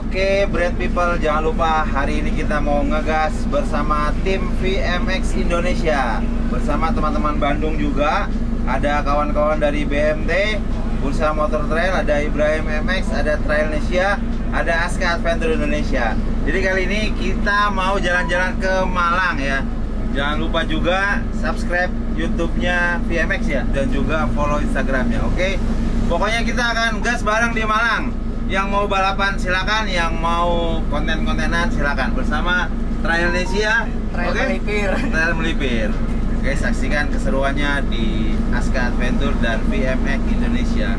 Oke, Bread People, jangan lupa hari ini kita mau ngegas bersama tim VMX Indonesia, bersama teman-teman Bandung juga. Ada kawan-kawan dari BMD, Bursa Motor Trail, ada Ibrahim MX, ada Trail Indonesia, ada Aska Adventure Indonesia. Jadi kali ini kita mau jalan-jalan ke Malang ya. Jangan lupa juga subscribe YouTube-nya VMX ya, dan juga follow Instagram-nya. Oke, pokoknya kita akan gas bareng di Malang. Yang mau balapan silakan, yang mau konten-kontenan silakan bersama Trail Indonesia. Trail melipir. Oke, saksikan keseruannya di Aska Adventure dan VMX Indonesia.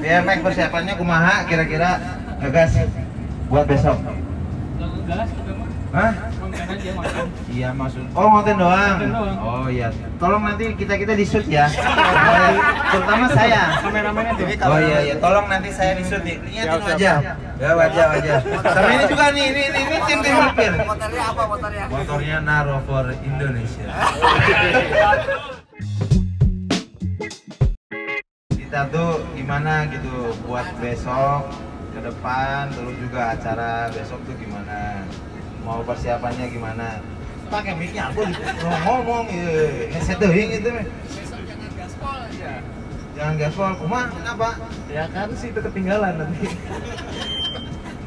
VMX persiapannya kumaha kira-kira ngegas buat besok? Hah? Iya, maksud. Oh, ngoten doang. Oh iya. Tolong nanti kita di-shoot ya. Terutama saya. Kameramennya tuh. Oh iya, tolong nanti saya di-shoot. Lihatin wajah. Ya, wajah. Sama ini juga nih, ini tim supir. Motornya apa motornya? Motornya Naro for Indonesia. Kita tuh gimana gitu buat besok ke depan, terus juga acara besok tuh gimana? Mau persiapannya gimana? Pakai mic-nya aku ngomong ya. Ngesetting itu. Besok jangan gaspol aja. Jangan gaspol, kumaha? Kenapa? Ya kan sih itu ketinggalan nanti.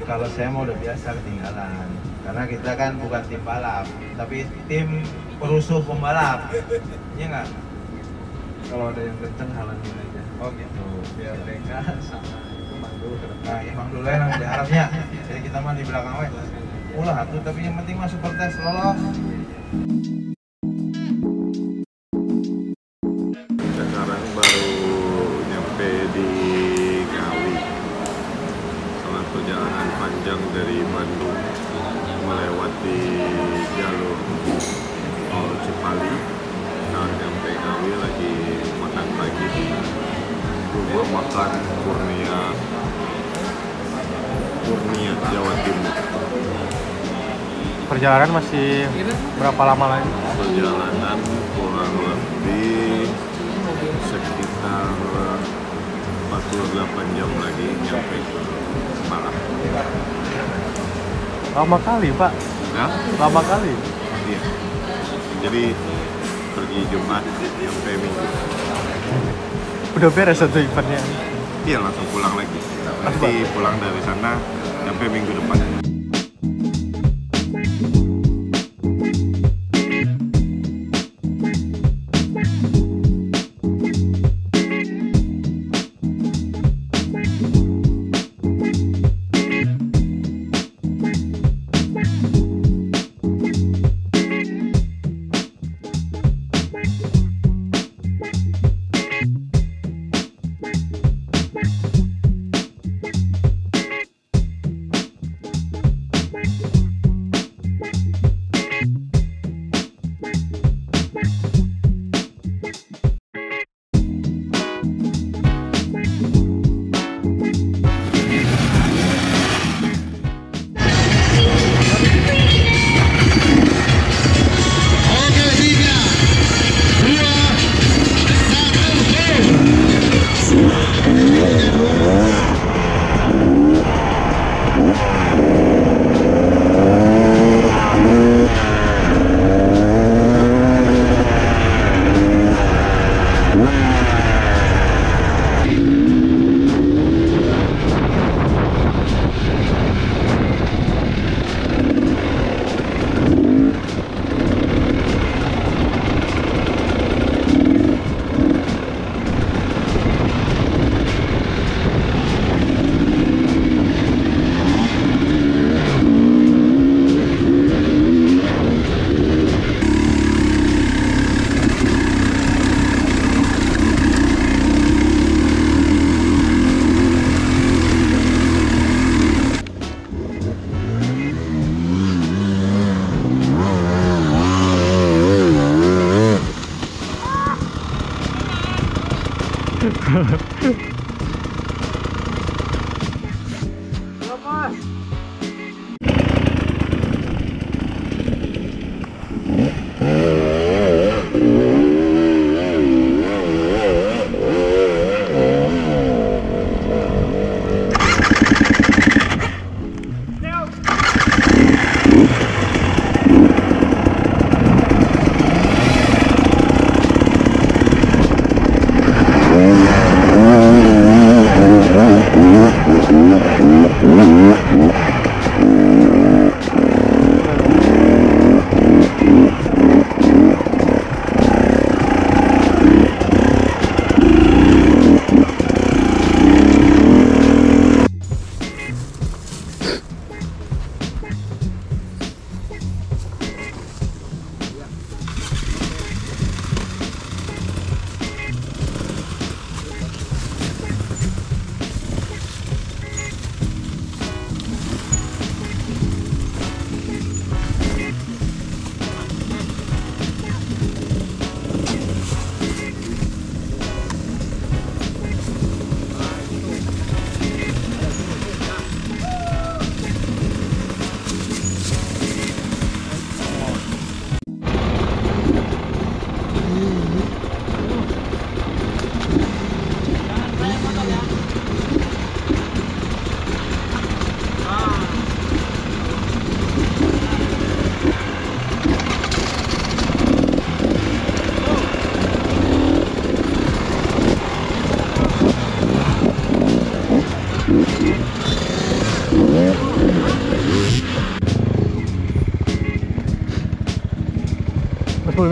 Kalau saya mau udah biasa ketinggalan. Karena kita kan bukan tim balap, tapi tim perusuh pembalap. Iya nggak? Kalau ada yang kenceng halangin aja. Oh gitu. Biar mereka sama itu mandul ke depan. Nah, ya mandul lah yang diharapnya. Jadi kita mah di belakang we. Ulah tuh, tapi yang penting masuk pertes lolos. Kita sekarang baru nyampe di Ngawi. Setelah perjalanan panjang dari Bandung melewati jalur tol Cipali, sekarang nyampe Ngawi lagi makan pagi di rumah makan Kurnia Jawa Timur. Perjalanan masih berapa lama lagi? Perjalanan kurang lebih sekitar 48 jam lagi nyampe ke Malang. Lama kali, Pak? Hah? Lama kali? Iya. Jadi pergi Jumat nyampe Minggu. Udah beres satu eventnya? Iya, langsung pulang lagi. Nanti pulang dari sana nyampe minggu depan.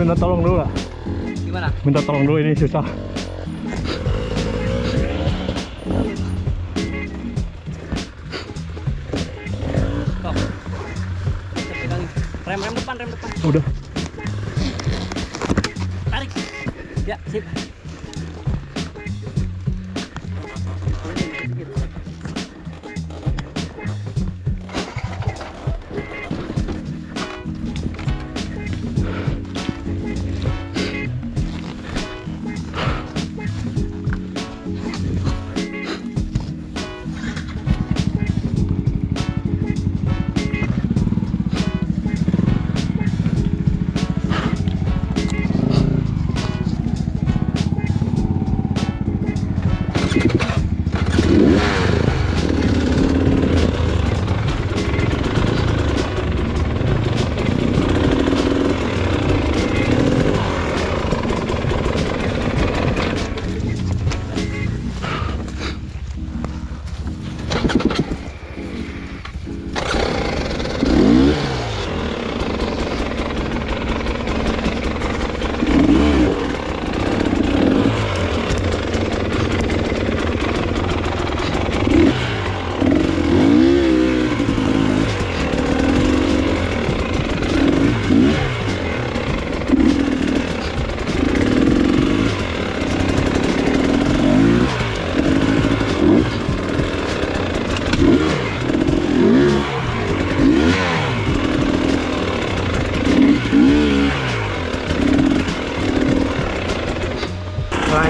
Minta tolong dulu lah. Gimana? Minta tolong dulu, ini susah. Stop. Rem depan, rem depan. Udah. Tarik. Ya, sip.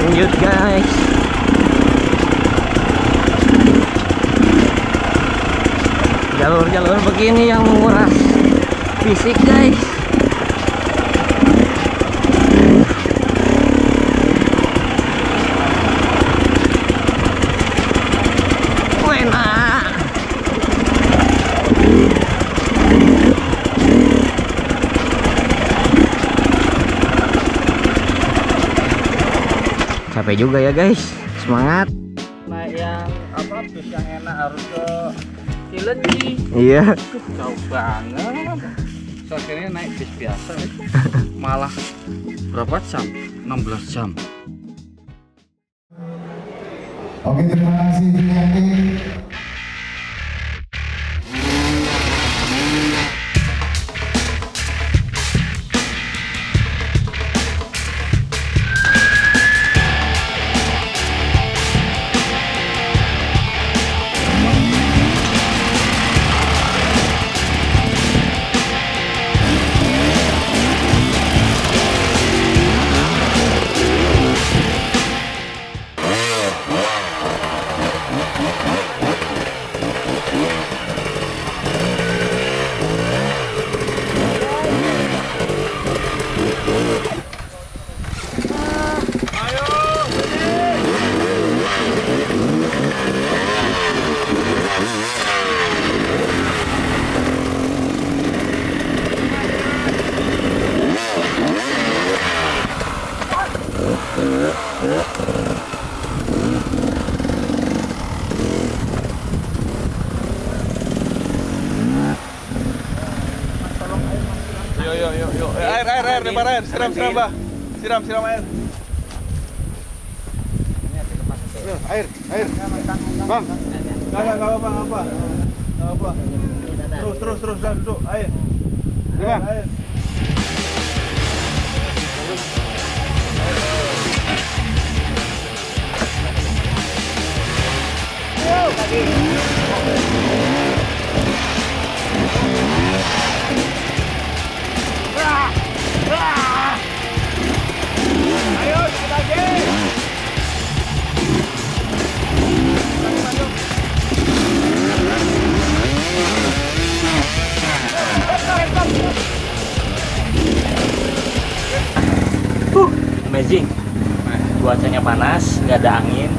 Lanjut guys, jalur-jalur begini yang menguras fisik guys. Enak. Capek juga ya guys, semangat. Nah yang apa, bis yang enak harus ke Cilenyi. Iya. Jauh banget. Soalnya naik bis biasa, malah berapa jam? 16 jam. Oke, terima kasih. lempar air, siram-siram bah. Siram-siram air. Air. Bang. Enggak apa-apa. Terus duduk, air. Bang. Ayo, kita lagi. Amazing. Cuacanya panas, nggak ada angin.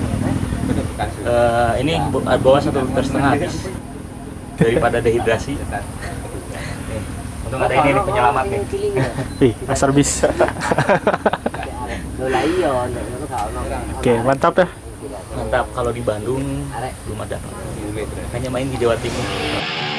Ini bawa 1,5 liter habis daripada dehidrasi. Untung ada ini nih, penyelamat nih. Master bis. Oke, mantap ya. Mantap, kalau di Bandung belum ada. Hanya main di Jawa Timur.